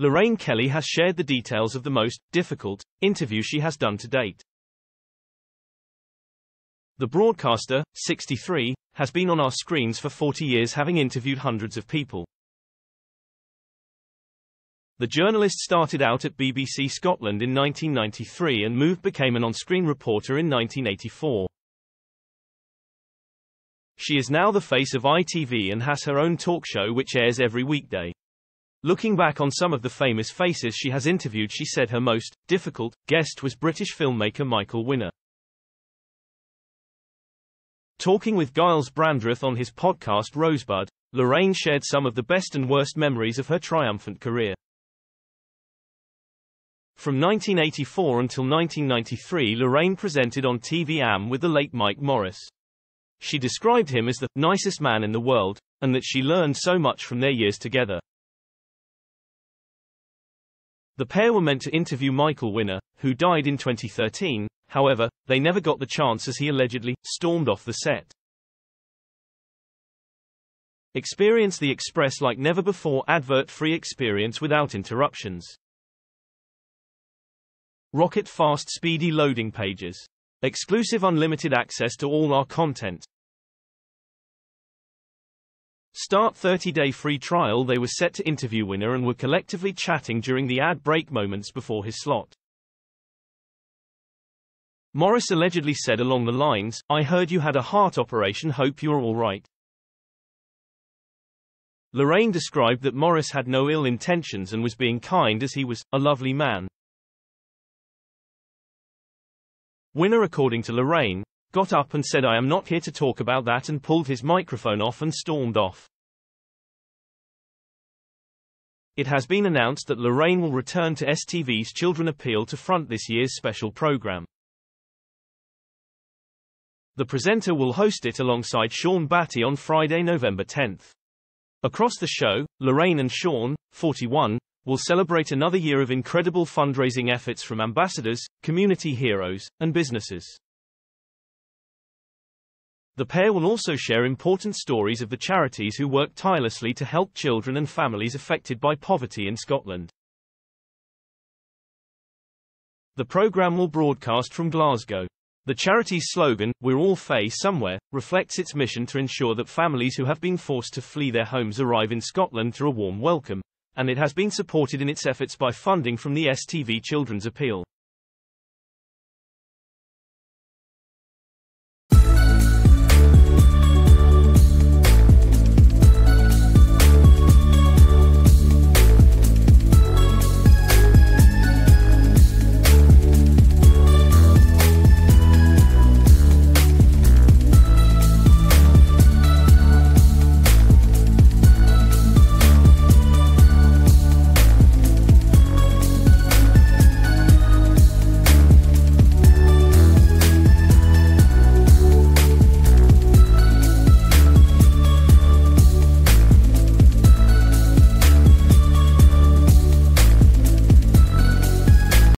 Lorraine Kelly has shared the details of the most difficult interview she has done to date. The broadcaster, 63, has been on our screens for 40 years, having interviewed hundreds of people. The journalist started out at BBC Scotland in 1993 and became an on-screen reporter in 1984. She is now the face of ITV and has her own talk show which airs every weekday. Looking back on some of the famous faces she has interviewed, she said her most difficult guest was British filmmaker Michael Winner. Talking with Giles Brandreth on his podcast Rosebud, Lorraine shared some of the best and worst memories of her triumphant career. From 1984 until 1993, Lorraine presented on TV AM with the late Mike Morris. She described him as the nicest man in the world, and that she learned so much from their years together. The pair were meant to interview Michael Winner, who died in 2013, however, they never got the chance as he allegedly stormed off the set. Experience the Express like never before, advert-free experience without interruptions. Rocket fast speedy loading pages. Exclusive unlimited access to all our content. Start 30-day free trial. They were set to interview Winner and were collectively chatting during the ad break moments before his slot. Morris allegedly said along the lines, "I heard you had a heart operation, hope you're all right." Lorraine described that Morris had no ill intentions and was being kind as he was a lovely man. Winner, according to Lorraine, got up and said, "I am not here to talk about that," and pulled his microphone off and stormed off. It has been announced that Lorraine will return to STV's Children Appeal to front this year's special programme. The presenter will host it alongside Sean Batty on Friday, November 10th. Across the show, Lorraine and Sean, 41, will celebrate another year of incredible fundraising efforts from ambassadors, community heroes, and businesses. The pair will also share important stories of the charities who work tirelessly to help children and families affected by poverty in Scotland. The programme will broadcast from Glasgow. The charity's slogan, "We're all Fae Somewhere," reflects its mission to ensure that families who have been forced to flee their homes arrive in Scotland to a warm welcome, and it has been supported in its efforts by funding from the STV Children's Appeal.